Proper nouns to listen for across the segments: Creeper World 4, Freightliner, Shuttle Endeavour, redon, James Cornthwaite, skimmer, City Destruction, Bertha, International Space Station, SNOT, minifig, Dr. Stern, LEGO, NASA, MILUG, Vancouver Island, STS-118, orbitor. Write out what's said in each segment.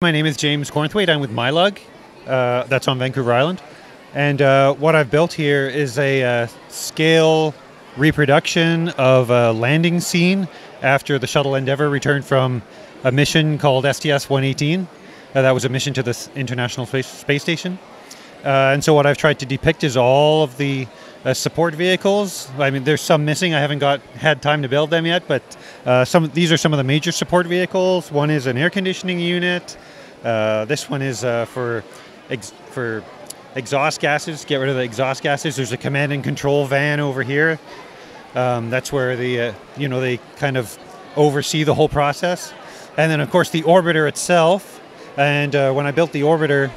My name is James Cornthwaite. I'm with MILUG, that's on Vancouver Island. And what I've built here is a scale reproduction of a landing scene after the Shuttle Endeavour returned from a mission called STS-118. That was a mission to the International Space Station. And so what I've tried to depict is all of the support vehicles. I mean, there's some missing. I haven't had time to build them yet, but these are some of the major support vehicles. One is an air conditioning unit. This one is for exhaust gases, get rid of the exhaust gases. There's a command and control van over here. That's where the they kind of oversee the whole process. And then of course the orbiter itself. And when I built the orbiter,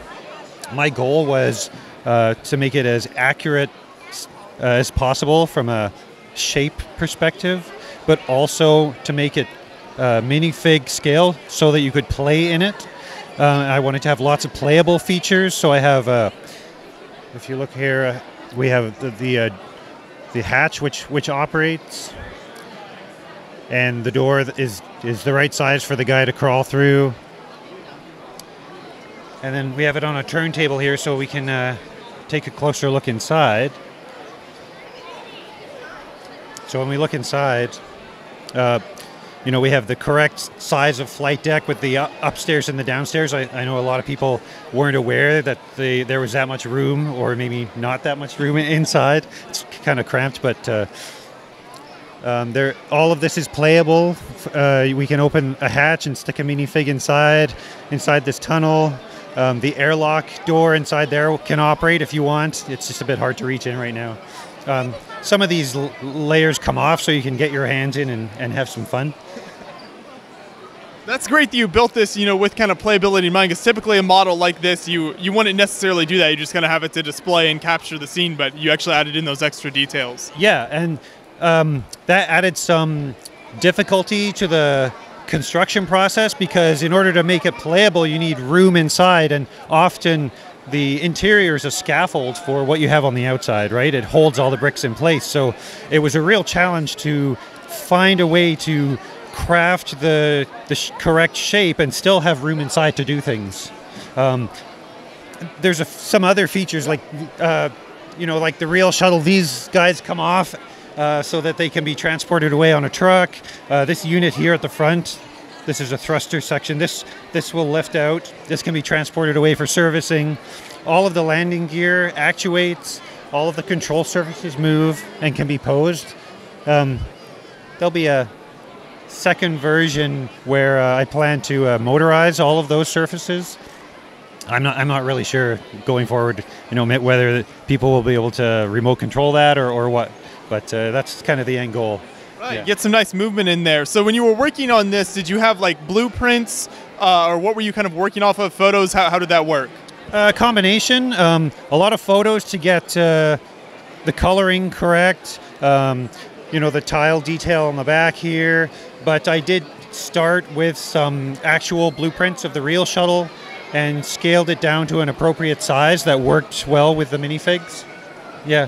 my goal was to make it as accurate as possible from a shape perspective, but also to make it minifig scale so that you could play in it. I wanted to have lots of playable features, so I have, if you look here, we have the hatch which operates, and the door is the right size for the guy to crawl through. And then we have it on a turntable here so we can take a closer look inside. So when we look inside, we have the correct size of flight deck with the upstairs and the downstairs. I know a lot of people weren't aware that there was that much room, or maybe not that much room inside. It's kind of cramped, but all of this is playable. We can open a hatch and stick a minifig inside this tunnel. The airlock door inside there can operate if you want. It's just a bit hard to reach in right now. Some of these layers come off so you can get your hands in and have some fun. That's great that you built this, with kind of playability in mind, because typically a model like this, you wouldn't necessarily do that. You just kind of have it to display and capture the scene, but you actually added in those extra details. Yeah, and that added some difficulty to the construction process, because in order to make it playable, you need room inside, and often the interior is a scaffold for what you have on the outside, right? It holds all the bricks in place. So it was a real challenge to find a way to craft the correct shape and still have room inside to do things. There's some other features like, like the real shuttle. These guys come off so that they can be transported away on a truck. This unit here at the front, this is a thruster section. This will lift out. This can be transported away for servicing. All of the landing gear actuates. All of the control surfaces move and can be posed. There'll be a second version where I plan to motorize all of those surfaces. I'm not really sure going forward, whether people will be able to remote control that or what. But that's kind of the end goal. Right, yeah. Get some nice movement in there. So when you were working on this, did you have like blueprints or what were you kind of working off of? Photos? How did that work? Combination. A lot of photos to get the coloring correct. The tile detail on the back here. But I did start with some actual blueprints of the real shuttle and scaled it down to an appropriate size that worked well with the minifigs. Yeah.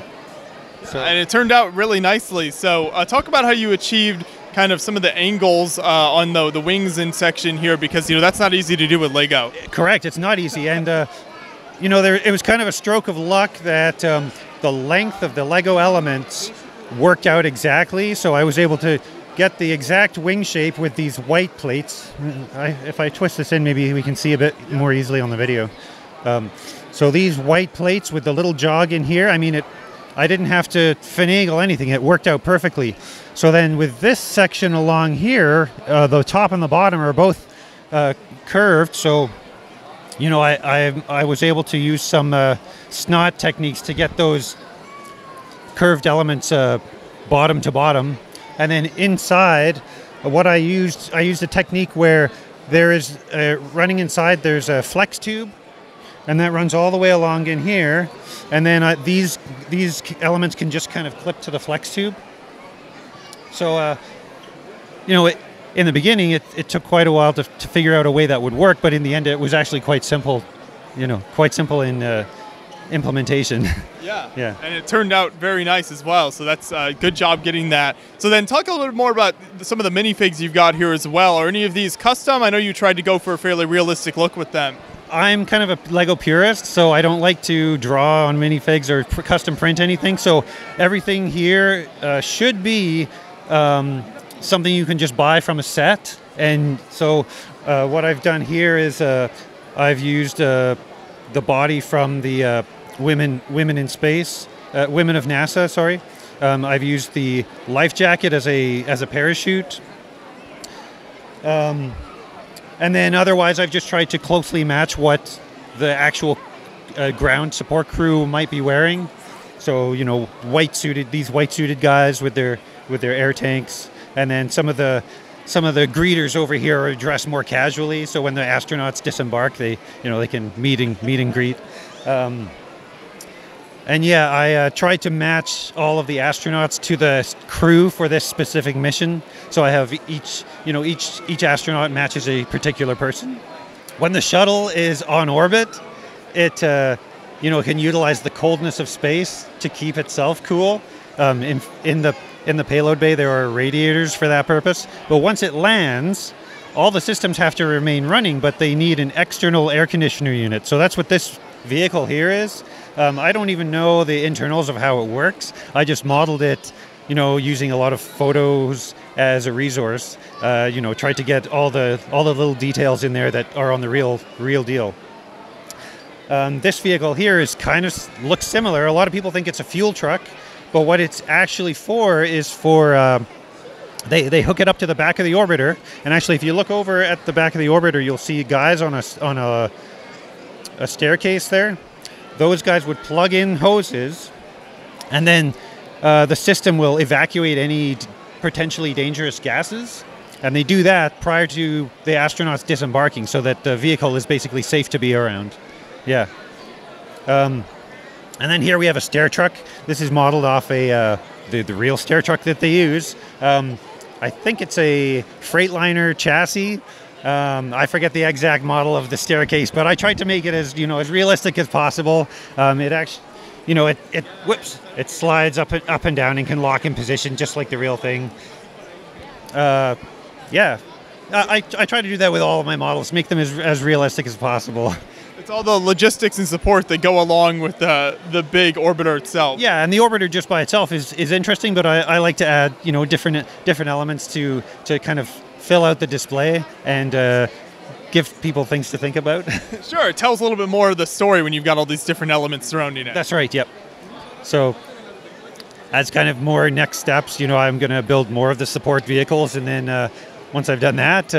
So. And it turned out really nicely. So talk about how you achieved kind of some of the angles on the wings in section here, because that's not easy to do with LEGO. Correct, it's not easy. And it was kind of a stroke of luck that the length of the LEGO elements worked out exactly. So I was able to get the exact wing shape with these white plates. If I twist this in, maybe we can see a bit more easily on the video. So these white plates with the little jog in here, I didn't have to finagle anything. It worked out perfectly. So then with this section along here, the top and the bottom are both curved. So, I was able to use some snot techniques to get those curved elements bottom to bottom. And then inside, what I used a technique where there is, running inside, there's a flex tube. And that runs all the way along in here. And then these elements can just kind of clip to the flex tube. So, in the beginning, it took quite a while to figure out a way that would work. But in the end, it was actually quite simple, quite simple in implementation. Yeah. Yeah. And it turned out very nice as well. So that's a good job getting that. So then talk a little bit more about some of the minifigs you've got here as well. Are any of these custom? I know you tried to go for a fairly realistic look with them. I'm kind of a Lego purist, so I don't like to draw on minifigs or custom print anything. So everything here should be something you can just buy from a set. And so what I've done here is I've used the body from the Women of NASA. Sorry, I've used the life jacket as a parachute. And then otherwise, I've just tried to closely match what the actual ground support crew might be wearing. So, you know, these white suited guys with their air tanks, and then some of the greeters over here are dressed more casually. So when the astronauts disembark, they can meet and greet. And yeah, I tried to match all of the astronauts to the crew for this specific mission. So I have each astronaut matches a particular person. When the shuttle is on orbit, it can utilize the coldness of space to keep itself cool. In the payload bay, there are radiators for that purpose. But once it lands, all the systems have to remain running, but they need an external air conditioner unit. So that's what this vehicle here is. I don't even know the internals of how it works. I just modeled it, using a lot of photos as a resource. Tried to get all the little details in there that are on the real deal. This vehicle here is looks similar. A lot of people think it's a fuel truck, but what it's actually for is for they hook it up to the back of the orbiter. And actually, if you look over at the back of the orbiter, you'll see guys on a staircase there. Those guys would plug in hoses, and then the system will evacuate any potentially dangerous gases, and they do that prior to the astronauts disembarking, so that the vehicle is basically safe to be around. Yeah. And then here we have a stair truck. This is modeled off the real stair truck that they use. I think it's a Freightliner chassis. I forget the exact model of the staircase, but I tried to make it as realistic as possible. It actually, it slides up and down and can lock in position just like the real thing. Yeah, I try to do that with all of my models, make them as realistic as possible. It's all the logistics and support that go along with the big orbiter itself. Yeah, and the orbiter just by itself is interesting, but I like to add different elements to kind of fill out the display and give people things to think about. Sure, it tells a little bit more of the story when you've got all these different elements surrounding it. That's right. Yep. So as kind of more next steps, I'm going to build more of the support vehicles, and then once I've done that,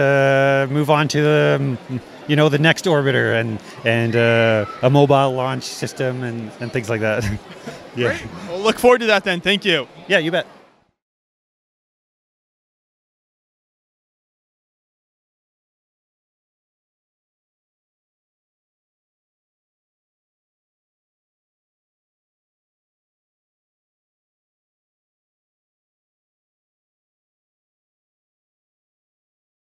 move on to the the next orbiter and a mobile launch system and things like that. Yeah. Great. Well, look forward to that then. Thank you. Yeah, you bet.